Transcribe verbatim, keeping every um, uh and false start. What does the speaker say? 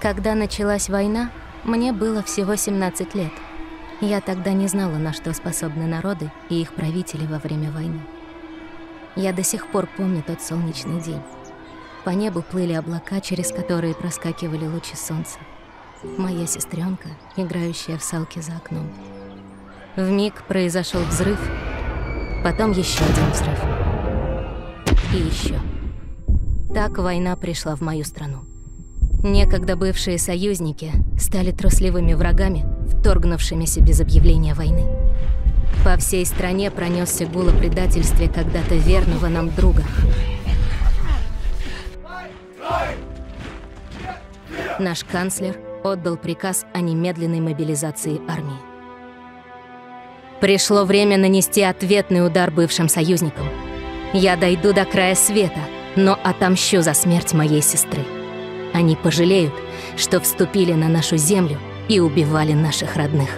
Когда началась война, мне было всего семнадцать лет. Я тогда не знала, на что способны народы и их правители во время войны. Я до сих пор помню тот солнечный день. По небу плыли облака, через которые проскакивали лучи солнца. Моя сестренка, играющая в салки за окном. Вмиг произошел взрыв, потом еще один взрыв. И еще. Так война пришла в мою страну. Некогда бывшие союзники стали трусливыми врагами, вторгнувшимися без объявления войны. По всей стране пронесся гул о предательстве когда-то верного нам друга. Наш канцлер отдал приказ о немедленной мобилизации армии. Пришло время нанести ответный удар бывшим союзникам. Я дойду до края света, но отомщу за смерть моей сестры. Они пожалеют, что вступили на нашу землю и убивали наших родных.